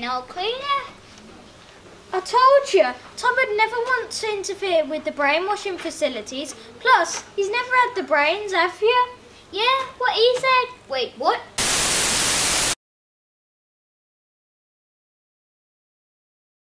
saying, I'll clean it. I told you, Tom would never want to interfere with the brainwashing facilities. Plus, he's never had the brains, have you? Yeah, what he said. Wait, what?